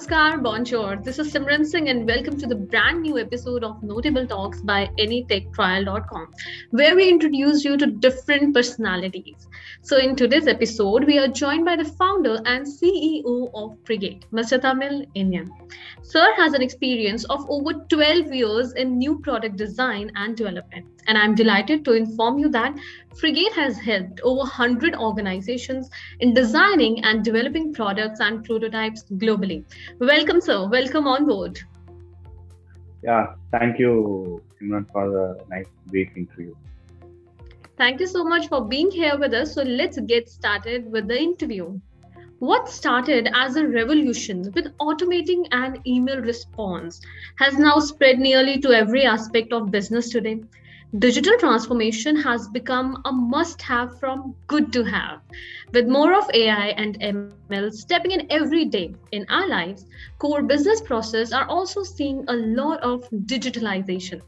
Namaskar, bonjour. This is Simran Singh and welcome to the brand new episode of Notable Talks by AnyTechTrial.com, where we introduce you to different personalities. So in today's episode, we are joined by the founder and CEO of Frigate, Mr. Tamizh Inian. Sir has an experience of over 12 years in new product design and development. And I'm delighted to inform you that Frigate has helped over 100 organizations in designing and developing products and prototypes globally. Welcome, sir. Welcome on board. Yeah, thank you, Simran, for the nice brief interview. Thank you so much for being here with us. So let's get started with the interview. What started as a revolution with automating an email response has now spread nearly to every aspect of business today. Digital transformation has become a must-have from good to have. With more of AI and ML stepping in every day in our lives, core business processes are also seeing a lot of digitalization.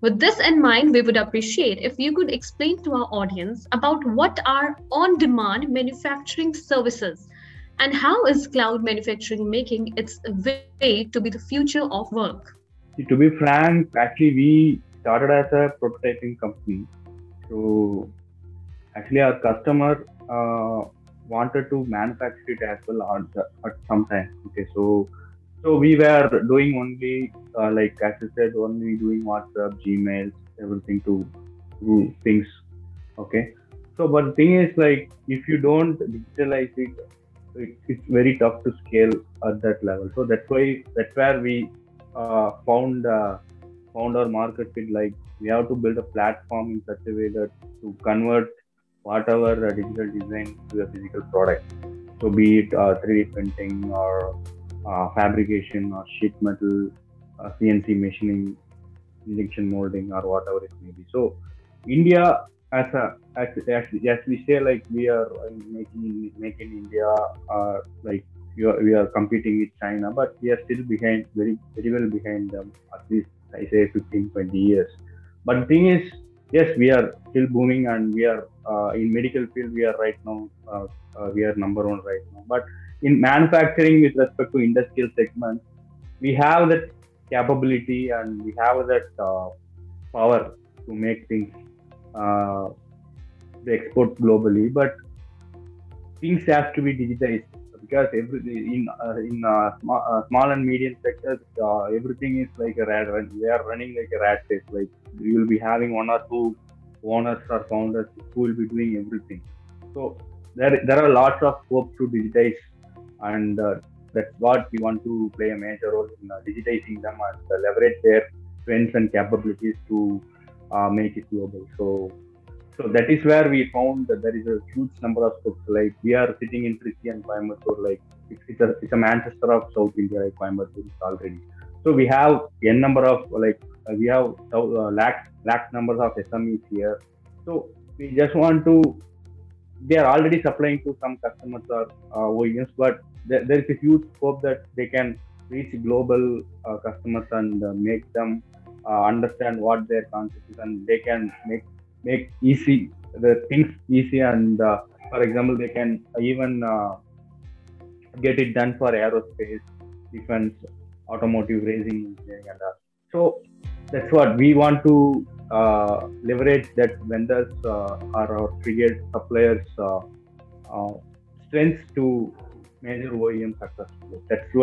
With this in mind, we would appreciate if you could explain to our audience about what are on-demand manufacturing services and how is cloud manufacturing making its way to be the future of work. To be frank, actually, we started as a prototyping company. So actually our customer wanted to manufacture it as well at some time. Okay, so we were doing only like as I said, only doing WhatsApp, Gmail, everything to do things. Okay, so but the thing is, like, if you don't digitalize it, it's very tough to scale at that level. So that's where we found our market fit. Like, we have to build a platform in such a way that to convert whatever digital design to a physical product. So be it 3D printing or fabrication or sheet metal, CNC machining, injection molding, or whatever it may be. So India, as we say, like, we are making India, like we are competing with China, but we are still behind, very, very well behind them, at least I say 15-20 years. But the thing is, yes, we are still booming and we are in medical field, we are right now, we are #1 right now. But in manufacturing, with respect to industrial segment, we have that capability and we have that power to make things, to export globally. But things have to be digitized, because in small and medium sectors, everything is like a rat race. They are running like a rat race. Like, you will be having one or two owners or founders who will be doing everything. So there are lots of scope to digitize, and that's what we want to play a major role in digitizing them and leverage their strengths and capabilities to make it global. So that is where we found that there is a huge number of scopes. Like, we are sitting in Trichy and Coimbatore, like it's a Manchester of South India, like Coimbatore is already. So we have n number of, like, we have lakh numbers of SMEs here. So we just want to, they are already supplying to some customers or OEMs, but there is a huge scope that they can reach global customers and make them understand what their concept is, and they can make easy the things easy, and for example, they can even get it done for aerospace, defense, automotive, racing, engineering, and all. So that's what we want to leverage, that vendors are our Frigate suppliers' strengths to major OEM successfully. That's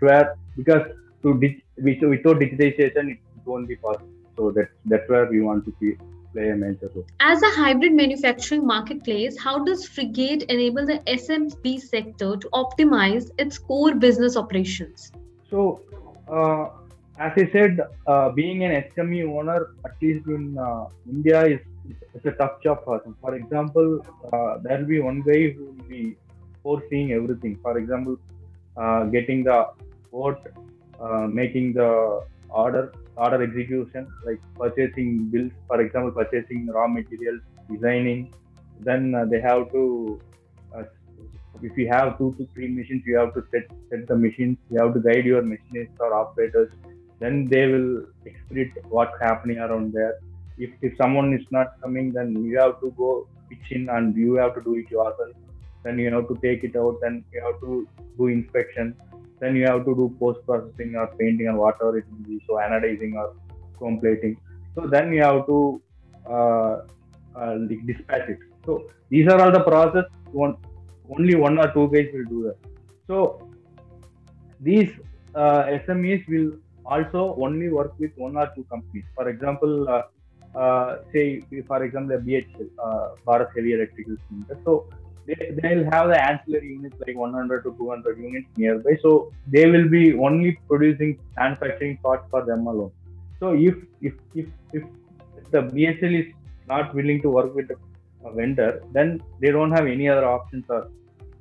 where because we thought digitization it won't be possible. So that's where we want to be. As a hybrid manufacturing marketplace, how does Frigate enable the SMB sector to optimize its core business operations? So, as I said, being an SME owner, at least in India, is a tough job for them. For example, there will be one guy who will be foreseeing everything. For example, getting the quote, making the order execution, like purchasing bills, for example, purchasing raw materials, designing. Then they have to, if you have 2 to 3 machines, you have to set the machines, you have to guide your machinists or operators. Then they will expedite what's happening around there. If someone is not coming, then you have to go pitch in and you have to do it yourself. Then you have to take it out, then you have to do inspection. Then you have to do post-processing or painting or whatever it may be, so anodizing or chrome plating. So then you have to dispatch it. So these are all the process, only one or two guys will do that. So these SMEs will also only work with one or two companies. For example, say for example, BHEL, Bharat Heavy Electrical. So they will have the ancillary units like 100 to 200 units nearby. So they will be only producing manufacturing parts for them alone. So if the BHEL is not willing to work with a vendor, then they don't have any other options or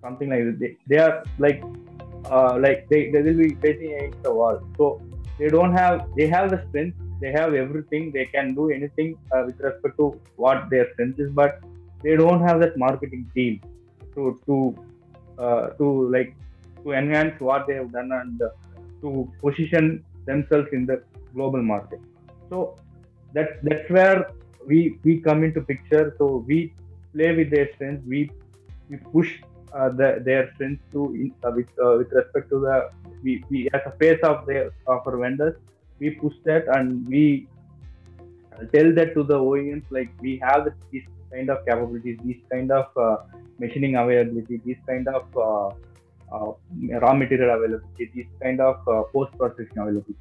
something like that. They are like they will be facing against the wall. So they have the strength, they have everything, they can do anything with respect to what their strength is, but they don't have that marketing team to enhance what they have done and to position themselves in the global market. So that's where we come into picture. So we play with their strengths, we push their strengths with respect to the we as a face of our vendors, we push that and we tell that to the OEMs, like we have these kind of capabilities, these kind of machining availability, these kind of raw material availability, these kind of post-processing availability.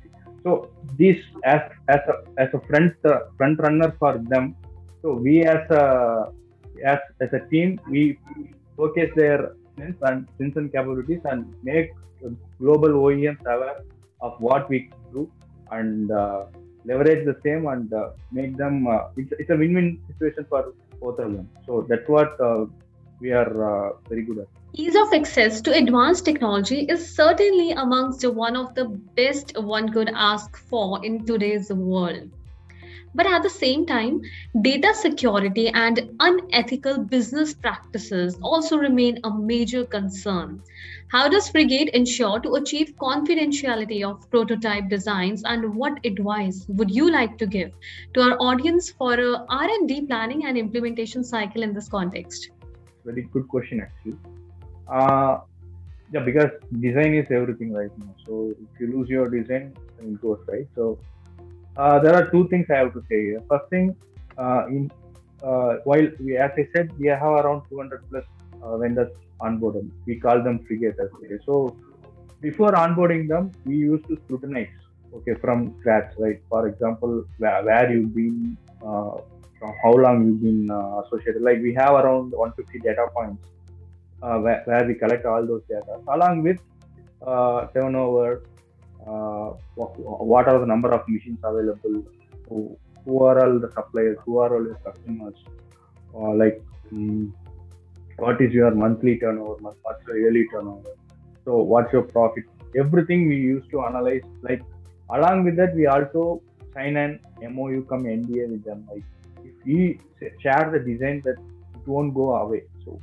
So this as a front runner for them. So we as a team, we showcase their strengths and capabilities and make global OEMs aware of what we do and leverage the same and make them. It's a win-win situation for both of them. So that's what we are very good at. Ease of access to advanced technology is certainly amongst one of the best one could ask for in today's world. But at the same time, data security and unethical business practices also remain a major concern. How does Frigate ensure to achieve confidentiality of prototype designs, and what advice would you like to give to our audience for R&D planning and implementation cycle in this context? Very good question, actually. Because design is everything right now. So if you lose your design, it goes, right? So there are two things I have to say here. First thing, while we, as I said, we have around 200 plus vendors onboarded. We call them Frigate. So before onboarding them, we used to scrutinize, from scratch, right? For example, where you've been, from how long you've been associated. Like we have around 150 data points where we collect all those data, along with turnover. What are the number of machines available? Who are all the suppliers? Who are all your customers? What is your monthly turnover? What's your yearly turnover? So, what's your profit? Everything we used to analyze. Along with that, we also sign an MOU, come NDA with them. If we share the design, that it won't go away. So,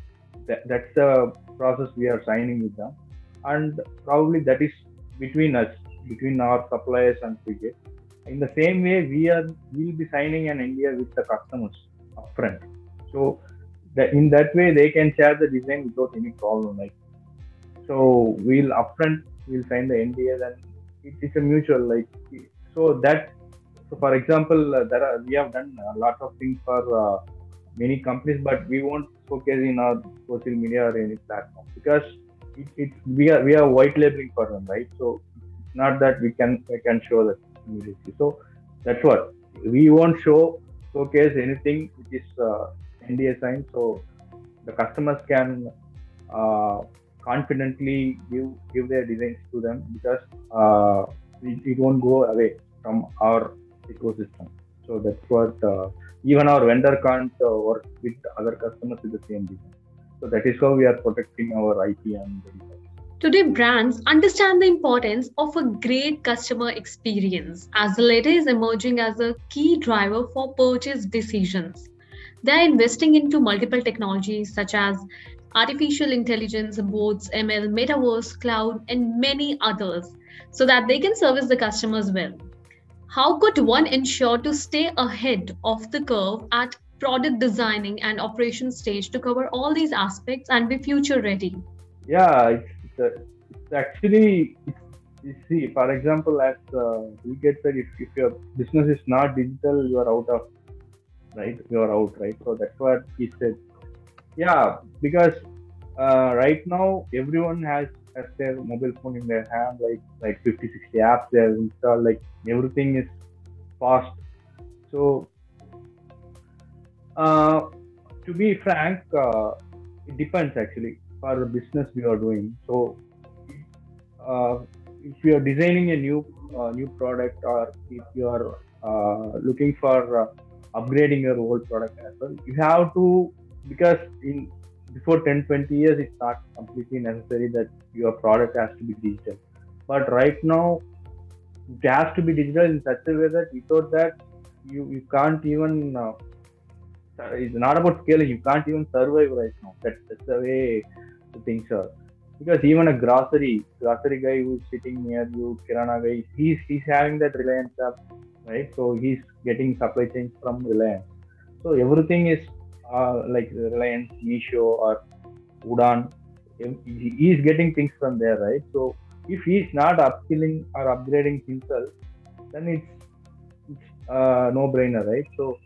that's the process we are signing with them, and probably that is between us, between our suppliers and Frigate. In the same way, we'll be signing an NDA with the customers upfront. So in that way, they can share the design without any problem. So we'll sign the NDA, then it's a mutual. So for example, we have done a lot of things for many companies, but we won't focus in our social media or any platform, because we are white labeling for them, right? So it's not that we can show that immediately. So that's what we won't showcase anything which is NDA signed, so the customers can confidently give their designs to them, because it won't go away from our ecosystem. So that's what even our vendor can't work with other customers with the same design. So that is how we are protecting our IP and data. Today, brands understand the importance of a great customer experience, as the latter is emerging as a key driver for purchase decisions. They are investing into multiple technologies such as artificial intelligence, bots, ML, metaverse, cloud, and many others, so that they can service the customers well. How could one ensure to stay ahead of the curve at product designing and operation stage to cover all these aspects and be future ready? Yeah, it's actually, you see, for example, as Frigate said, if your business is not digital, you are out of, right? You are out, right? So that's what he said. Yeah, because right now, everyone has their mobile phone in their hand, like 50, 60 apps they have installed, like everything is fast. So, to be frank, it depends actually for the business we are doing. So, if you are designing a new product, or if you are looking for upgrading your old product as well, you have to, because in before 10-20 years, it's not completely necessary that your product has to be digital. But right now, it has to be digital in such a way that without that, you can't even, it's not about scaling, you can't even survive right now. That's the way the things are. Because even a grocery guy who's sitting near you, Kirana guy, he's having that Reliance app, right? So he's getting supply chains from Reliance. So everything is like Reliance, Meesho or Udaan, he's getting things from there, right? So if he's not upskilling or upgrading himself, then it's no-brainer, right? So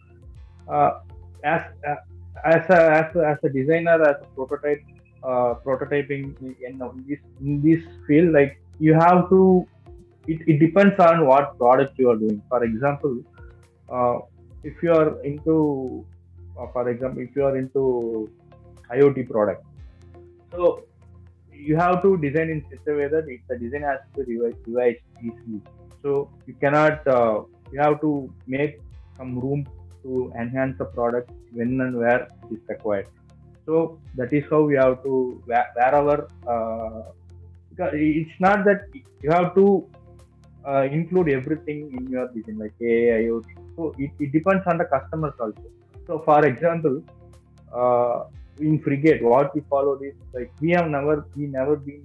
as a designer, as a prototype, prototyping in this field, like you have to, it depends on what product you are doing. For example, if you are into IoT product, so you have to design in such a way that the design has to be revised easily. So you cannot, you have to make some room to enhance the product when and where it is required. So that is how we have to, wherever, it's not that you have to include everything in your design, like AI, IoT. So it depends on the customers also. So, for example, in Frigate, what we followed is like we never been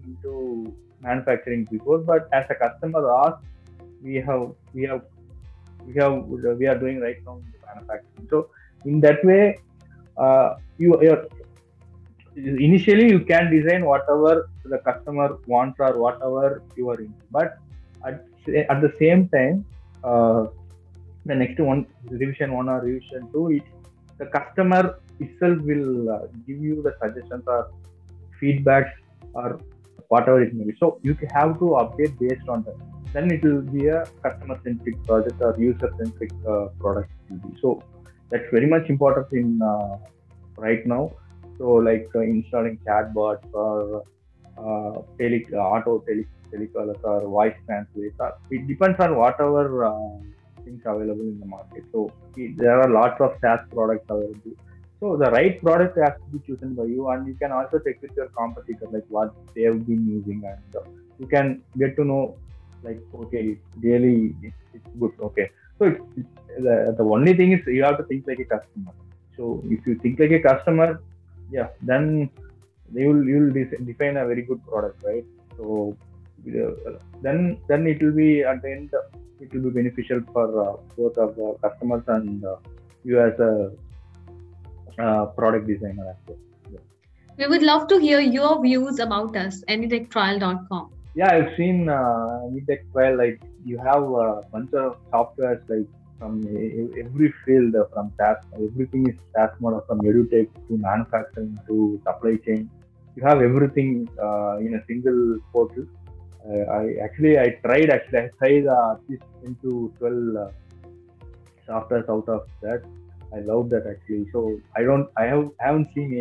into manufacturing before, but as a customer asked, we are doing right now in the manufacturing. So, in that way, initially you can design whatever the customer wants or whatever you are into, but at the same time, the next one, revision one or revision two, the customer itself will give you the suggestions or feedbacks or whatever it may be. So you have to update based on that. Then it will be a customer-centric project or user-centric product. So that's very much important in right now. So like installing chatbots or auto telecallers or voice translators. It depends on whatever things available in the market. So there are lots of SaaS products available. So the right product has to be chosen by you, and you can also check with your competitor, like what they have been using, and you can get to know, like, okay, really it's good. Okay, so the only thing is you have to think like a customer. So if you think like a customer, yeah, then you will define a very good product, right? So then it will be at the end. It will be beneficial for both of the customers and you as a product designer as well. Yeah. We would love to hear your views about us, AnyTechTrial.com. Yeah, I've seen AnyTechTrial, like you have a bunch of softwares like from every field, from SaaS, everything is SaaS model, from edutech to manufacturing to supply chain. You have everything in a single portal. I tried at least 10 to 12 softwares out of that. I love that actually. So I haven't seen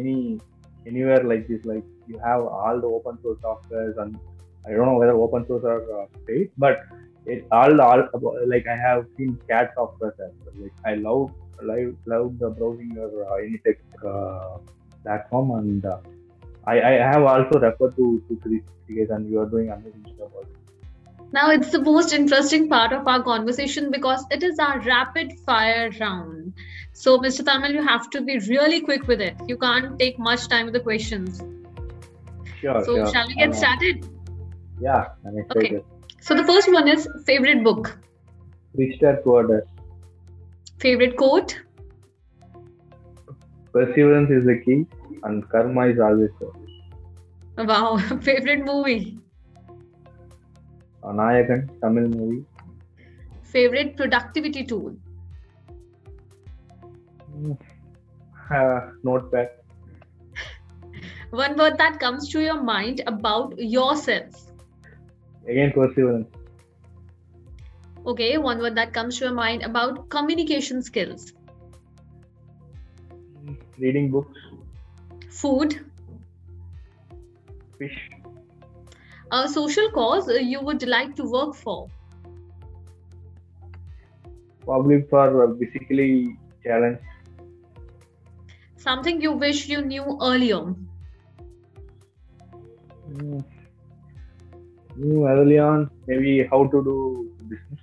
anywhere like this. Like you have all the open source softwares, and I don't know whether open source are paid, but I have seen CAD software as well. Like I love the browsing or AnyTech platform, and I have also referred to 360 guys, and you are doing amazing stuff also. Now it's the most interesting part of our conversation because it is our rapid fire round. So Mr. Tamil, you have to be really quick with it. You can't take much time with the questions. Sure. So sure. Shall we get started? Yeah, I'm excited. Okay. So the first one is favorite book. Rich Dad Poor Dad. Favorite quote. Perseverance is the key. And karma is always there. Wow. Favorite movie? Anayakan, Tamil movie. Favorite productivity tool? Notepad. One word that comes to your mind about yourself? Again, perseverance. Okay, one word that comes to your mind about communication skills? Reading books. Food? Fish. A social cause you would like to work for? Probably for basically challenge. Something you wish you knew earlier? Knew early on, maybe how to do business.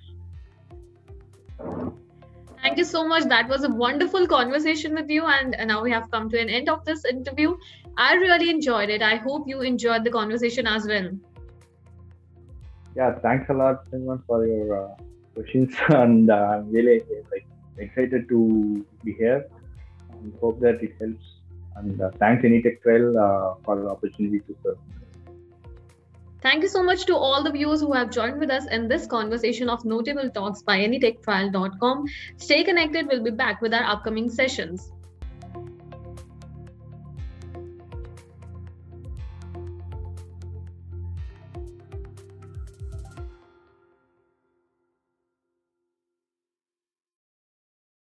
Thank you so much. That was a wonderful conversation with you, and now we have come to an end of this interview. I really enjoyed it. I hope you enjoyed the conversation as well. Yeah, thanks a lot, Simran, for your questions, and I'm really excited to be here. And hope that it helps. And thanks AnyTech Trail for the opportunity to serve. Thank you so much to all the viewers who have joined with us in this conversation of Notable Talks by AnyTechTrial.com. Stay connected. We'll be back with our upcoming sessions.